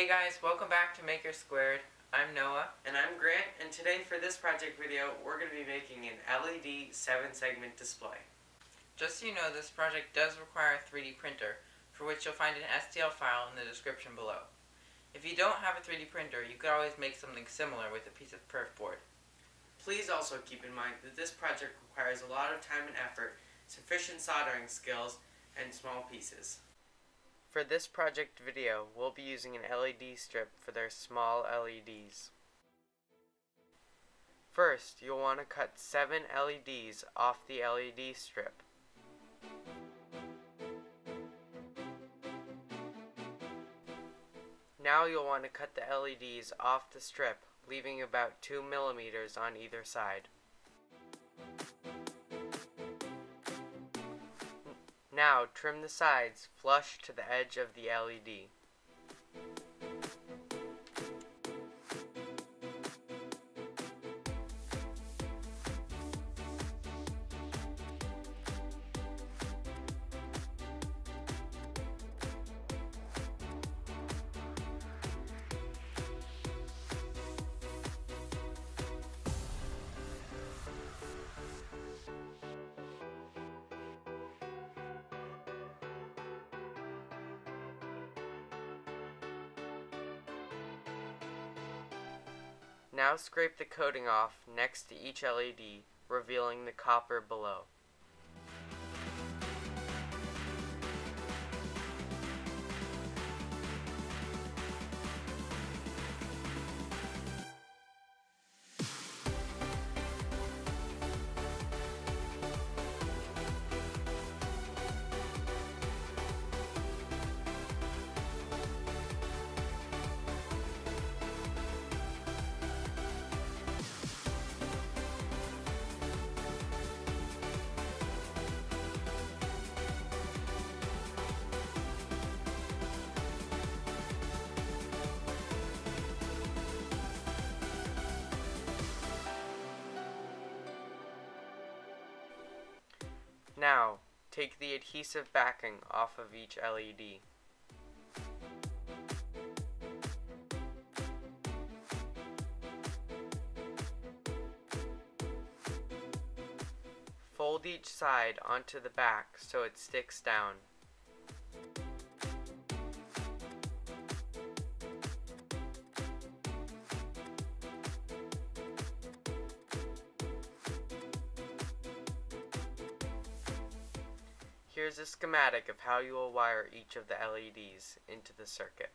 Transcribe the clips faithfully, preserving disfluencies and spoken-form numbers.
Hey guys, welcome back to Maker Squared. I'm Noah. And I'm Grant, and today for this project video, we're going to be making an L E D seven segment display. Just so you know, this project does require a three D printer, for which you'll find an S T L file in the description below. If you don't have a three D printer, you could always make something similar with a piece of perf board. Please also keep in mind that this project requires a lot of time and effort, sufficient soldering skills, and small pieces. For this project video, we'll be using an L E D strip for their small L E Ds. First, you'll want to cut seven L E Ds off the L E D strip. Now you'll want to cut the L E Ds off the strip, leaving about two millimeters on either side. Now, trim the sides flush to the edge of the L E D. Now scrape the coating off next to each L E D, revealing the copper below. Now, take the adhesive backing off of each L E D. Fold each side onto the back so it sticks down. Here's a schematic of how you will wire each of the L E Ds into the circuit.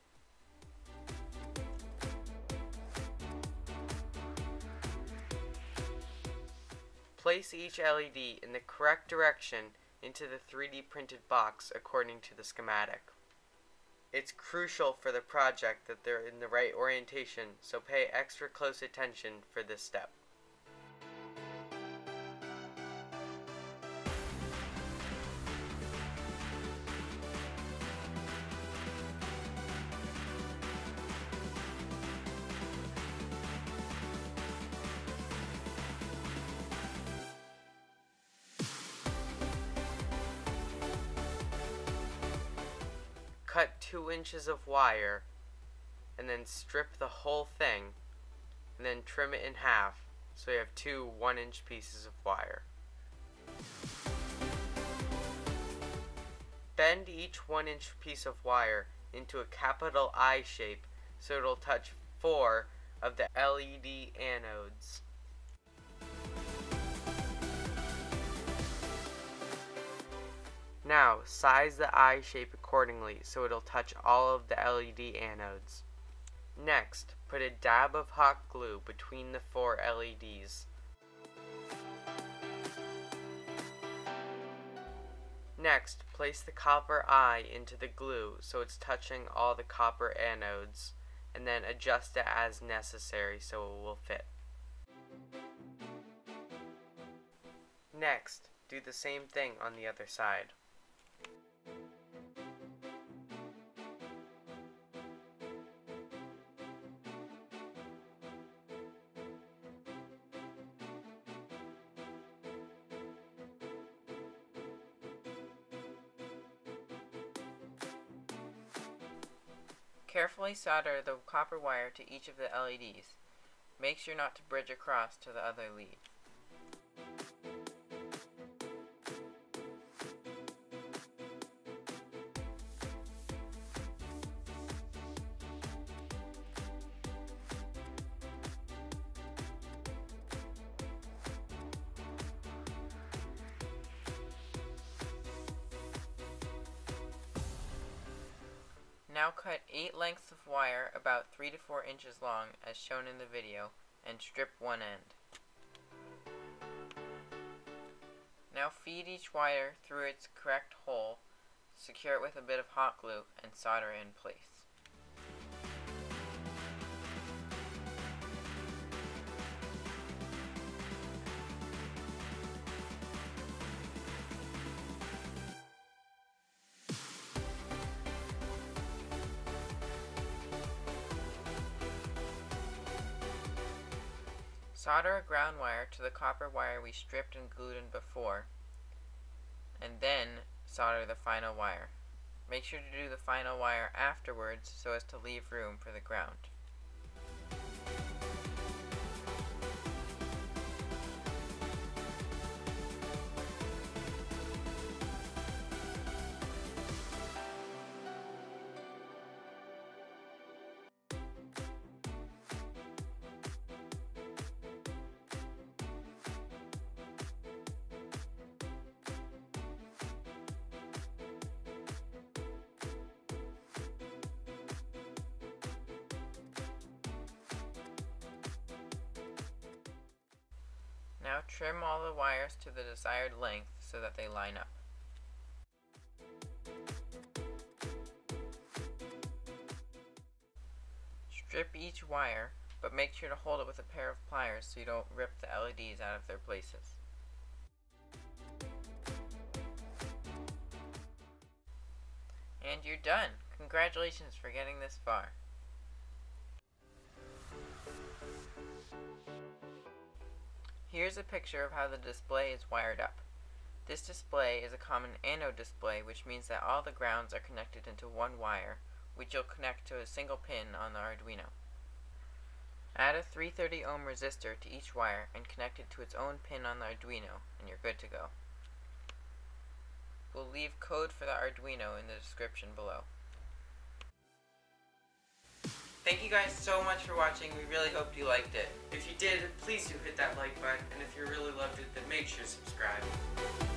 Place each L E D in the correct direction into the three D printed box according to the schematic. It's crucial for the project that they're in the right orientation, so pay extra close attention for this step. Cut two inches of wire and then strip the whole thing and then trim it in half so you have two one inch pieces of wire. Bend each one inch piece of wire into a capital I shape so it'll touch four of the L E D anodes. Now, size the eye shape accordingly so it'll touch all of the L E D anodes. Next, put a dab of hot glue between the four L E Ds. Next, place the copper eye into the glue so it's touching all the copper anodes, and then adjust it as necessary so it will fit. Next, do the same thing on the other side. Carefully solder the copper wire to each of the L E Ds. Make sure not to bridge across to the other lead. Now cut eight lengths of wire about three to four inches long as shown in the video and strip one end. Now feed each wire through its correct hole, secure it with a bit of hot glue, and solder in place. Solder a ground wire to the copper wire we stripped and glued in before, and then solder the final wire. Make sure to do the final wire afterwards so as to leave room for the ground. Now trim all the wires to the desired length so that they line up. Strip each wire, but make sure to hold it with a pair of pliers so you don't rip the L E Ds out of their places. And you're done! Congratulations for getting this far! Here's a picture of how the display is wired up. This display is a common anode display, which means that all the grounds are connected into one wire, which you'll connect to a single pin on the Arduino. Add a three thirty ohm resistor to each wire and connect it to its own pin on the Arduino, and you're good to go. We'll leave code for the Arduino in the description below. Thank you guys so much for watching, we really hoped you liked it. If you did, please do hit that like button, and if you really loved it, then make sure to subscribe.